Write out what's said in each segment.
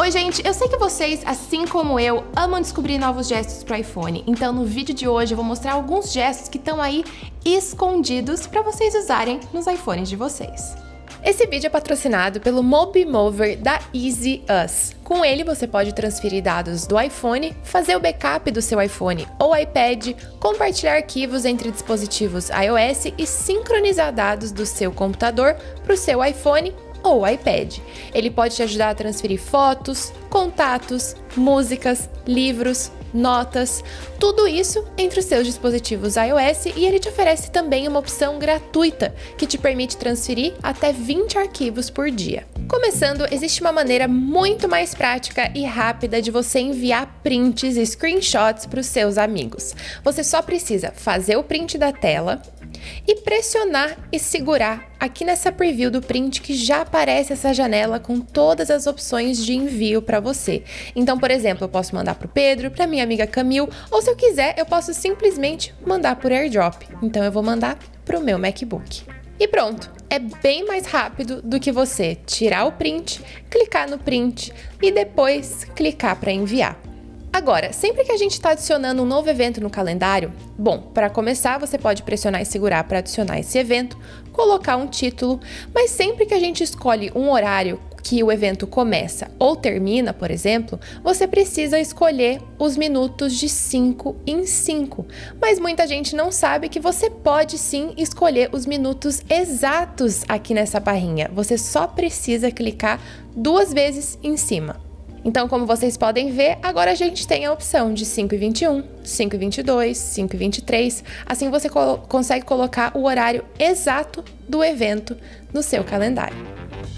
Oi gente, eu sei que vocês, assim como eu, amam descobrir novos gestos para o iPhone, então no vídeo de hoje eu vou mostrar alguns gestos que estão aí escondidos para vocês usarem nos iPhones de vocês. Esse vídeo é patrocinado pelo MobiMover da EaseUS. Com ele você pode transferir dados do iPhone, fazer o backup do seu iPhone ou iPad, compartilhar arquivos entre dispositivos iOS e sincronizar dados do seu computador para o seu iPhone ou iPad. Ele pode te ajudar a transferir fotos, contatos, músicas, livros, notas, tudo isso entre os seus dispositivos iOS, e ele te oferece também uma opção gratuita que te permite transferir até 20 arquivos por dia. Começando, existe uma maneira muito mais prática e rápida de você enviar prints e screenshots para os seus amigos. Você só precisa fazer o print da tela e pressionar e segurar aqui nessa preview do print, que já aparece essa janela com todas as opções de envio para você. Então, por exemplo, eu posso mandar para o Pedro, para minha amiga Camil, ou se eu quiser, eu posso simplesmente mandar por AirDrop. Então eu vou mandar para o meu MacBook. E pronto, é bem mais rápido do que você tirar o print, clicar no print e depois clicar para enviar. Agora, sempre que a gente está adicionando um novo evento no calendário, bom, para começar você pode pressionar e segurar para adicionar esse evento, colocar um título, mas sempre que a gente escolhe um horário que o evento começa ou termina, por exemplo, você precisa escolher os minutos de 5 em 5. Mas muita gente não sabe que você pode sim escolher os minutos exatos aqui nessa barrinha, você só precisa clicar 2 vezes em cima. Então, como vocês podem ver, agora a gente tem a opção de 5h21, 5h22, 5h23, assim você consegue colocar o horário exato do evento no seu calendário.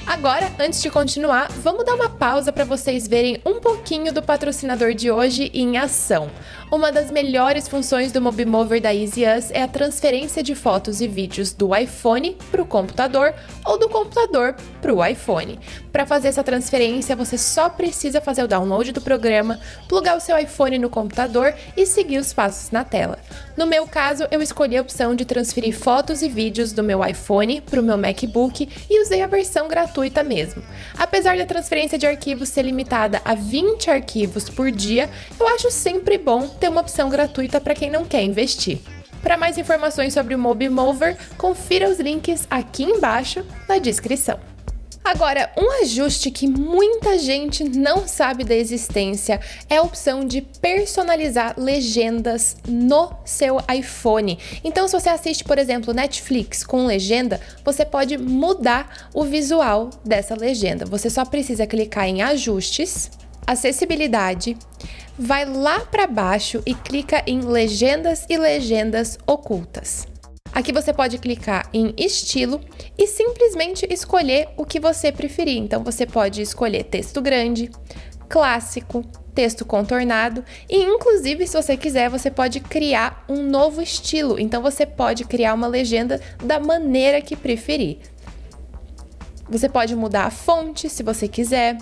Agora, antes de continuar, vamos dar uma pausa para vocês verem um pouquinho do patrocinador de hoje em ação. Uma das melhores funções do MobiMover da EaseUS é a transferência de fotos e vídeos do iPhone para o computador ou do computador para o iPhone. Para fazer essa transferência, você só precisa fazer o download do programa, plugar o seu iPhone no computador e seguir os passos na tela. No meu caso, eu escolhi a opção de transferir fotos e vídeos do meu iPhone para o meu MacBook e usei a versão gratuita mesmo. Apesar da transferência de arquivos ser limitada a 20 arquivos por dia, eu acho sempre bom ter uma opção gratuita para quem não quer investir. Para mais informações sobre o MobiMover, confira os links aqui embaixo na descrição. Agora, um ajuste que muita gente não sabe da existência é a opção de personalizar legendas no seu iPhone. Então, se você assiste, por exemplo, Netflix com legenda, você pode mudar o visual dessa legenda. Você só precisa clicar em Ajustes, Acessibilidade, vai lá para baixo e clica em Legendas e Legendas Ocultas. Aqui você pode clicar em Estilo e simplesmente escolher o que você preferir. Então você pode escolher texto grande, clássico, texto contornado e, inclusive, se você quiser, você pode criar um novo estilo. Então você pode criar uma legenda da maneira que preferir. Você pode mudar a fonte se você quiser.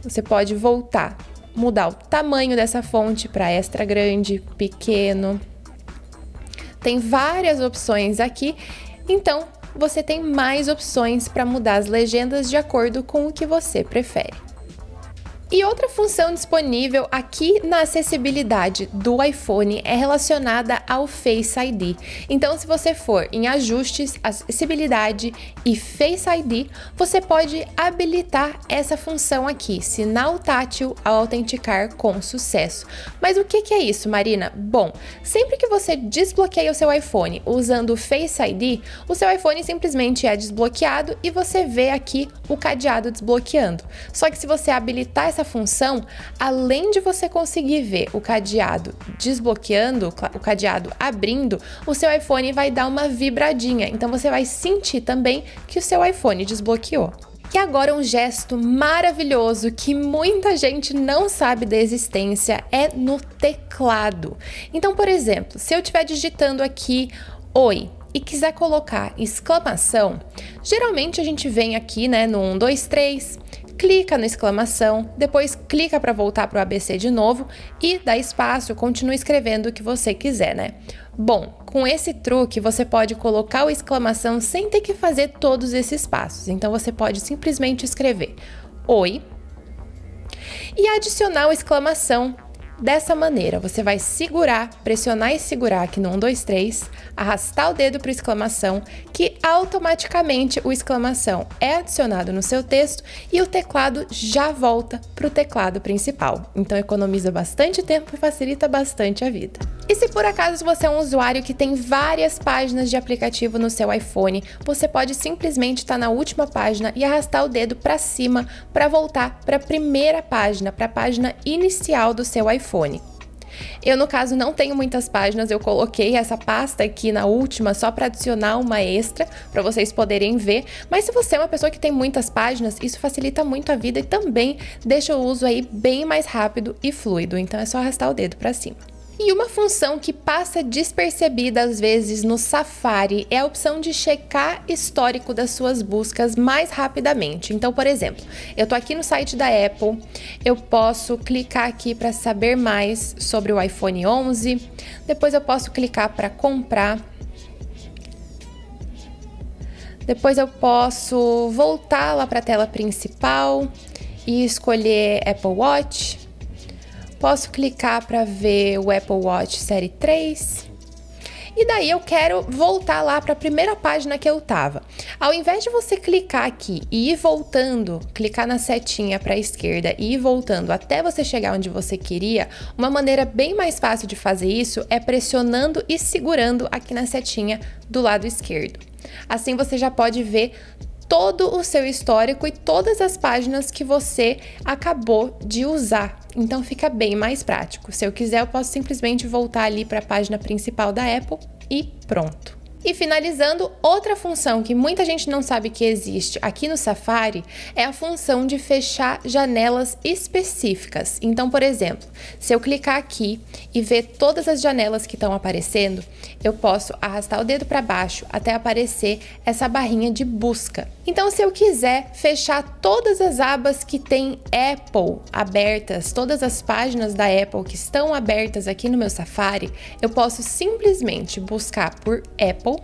Você pode voltar, mudar o tamanho dessa fonte para extra grande, pequeno. Tem várias opções aqui, então você tem mais opções para mudar as legendas de acordo com o que você prefere. E outra função disponível aqui na acessibilidade do iPhone é relacionada ao Face ID. Então, se você for em Ajustes, Acessibilidade e Face ID, você pode habilitar essa função aqui, sinal tátil ao autenticar com sucesso. Mas o que é isso, Marina? Bom, sempre que você desbloqueia o seu iPhone usando o Face ID, o seu iPhone simplesmente é desbloqueado e você vê aqui o cadeado desbloqueando. Só que se você habilitar essa função, além de você conseguir ver o cadeado desbloqueando, o cadeado abrindo, o seu iPhone vai dar uma vibradinha, então você vai sentir também que o seu iPhone desbloqueou. E agora um gesto maravilhoso que muita gente não sabe da existência é no teclado. Então, por exemplo, se eu estiver digitando aqui Oi e quiser colocar exclamação, geralmente a gente vem aqui, né, no 1, 2, 3, clica na exclamação, depois clica para voltar para o ABC de novo e dá espaço, continua escrevendo o que você quiser, né? Bom, com esse truque você pode colocar o exclamação sem ter que fazer todos esses passos. Então você pode simplesmente escrever oi e adicionar o exclamação. Dessa maneira, você vai segurar, pressionar e segurar aqui no 1, 2, 3, arrastar o dedo para o exclamação, que automaticamente o exclamação é adicionado no seu texto e o teclado já volta para o teclado principal. Então economiza bastante tempo e facilita bastante a vida. E se por acaso você é um usuário que tem várias páginas de aplicativo no seu iPhone, você pode simplesmente estar na última página e arrastar o dedo para cima para voltar para a primeira página, para a página inicial do seu iPhone. Eu, no caso, não tenho muitas páginas, eu coloquei essa pasta aqui na última só para adicionar uma extra para vocês poderem ver, mas se você é uma pessoa que tem muitas páginas, isso facilita muito a vida e também deixa o uso aí bem mais rápido e fluido, então é só arrastar o dedo para cima. E uma função que passa despercebida às vezes no Safari é a opção de checar histórico das suas buscas mais rapidamente. Então, por exemplo, eu tô aqui no site da Apple, eu posso clicar aqui para saber mais sobre o iPhone 11, depois eu posso clicar para comprar, depois eu posso voltar lá para a tela principal e escolher Apple Watch. Posso clicar para ver o Apple Watch série 3. E daí eu quero voltar lá para a primeira página que eu tava. Ao invés de você clicar aqui e ir voltando, clicar na setinha para a esquerda e ir voltando até você chegar onde você queria, uma maneira bem mais fácil de fazer isso é pressionando e segurando aqui na setinha do lado esquerdo. Assim você já pode ver todo o seu histórico e todas as páginas que você acabou de usar. Então fica bem mais prático. Se eu quiser, eu posso simplesmente voltar ali para a página principal da Apple e pronto. E finalizando, outra função que muita gente não sabe que existe aqui no Safari é a função de fechar janelas específicas. Então, por exemplo, se eu clicar aqui e ver todas as janelas que estão aparecendo, eu posso arrastar o dedo para baixo até aparecer essa barrinha de busca. Então, se eu quiser fechar todas as abas que tem Apple abertas, todas as páginas da Apple que estão abertas aqui no meu Safari, eu posso simplesmente buscar por Apple.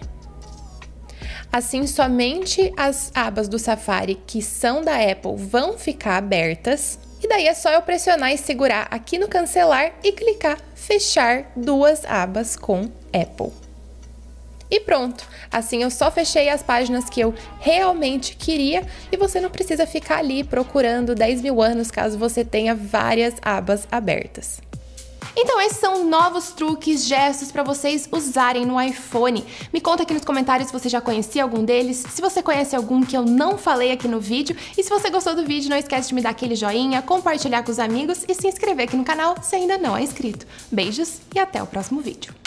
Assim, somente as abas do Safari que são da Apple vão ficar abertas. E daí é só eu pressionar e segurar aqui no cancelar e clicar fechar duas abas com Apple. E pronto! Assim eu só fechei as páginas que eu realmente queria e você não precisa ficar ali procurando 10 mil anos caso você tenha várias abas abertas. Então esses são novos truques, gestos para vocês usarem no iPhone. Me conta aqui nos comentários se você já conhecia algum deles, se você conhece algum que eu não falei aqui no vídeo. E se você gostou do vídeo, não esquece de me dar aquele joinha, compartilhar com os amigos e se inscrever aqui no canal se ainda não é inscrito. Beijos e até o próximo vídeo.